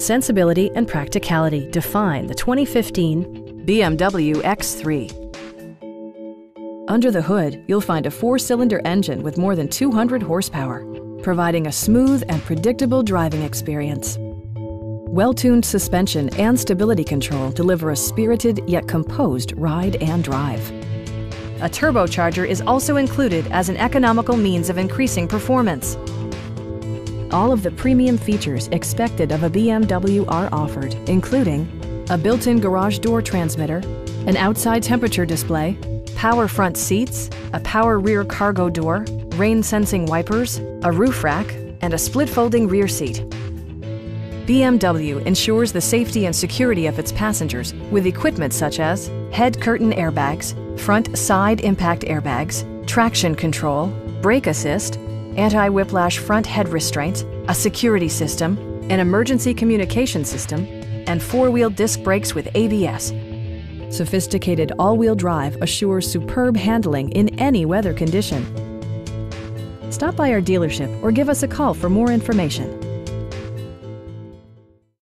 Sensibility and practicality define the 2015 BMW X3. Under the hood, you'll find a 4-cylinder engine with more than 200 horsepower, providing a smooth and predictable driving experience. Well-tuned suspension and stability control deliver a spirited yet composed ride and drive. A turbocharger is also included as an economical means of increasing performance. All of the premium features expected of a BMW are offered, including a built-in garage door transmitter, an outside temperature display, power front seats, a power rear cargo door, rain-sensing wipers, a roof rack, and a split-folding rear seat. BMW ensures the safety and security of its passengers with equipment such as head curtain airbags, front side impact airbags, traction control, brake assist, anti-whiplash front head restraints, a security system, an emergency communication system, and 4-wheel disc brakes with ABS. Sophisticated all-wheel drive assures superb handling in any weather condition. Stop by our dealership or give us a call for more information.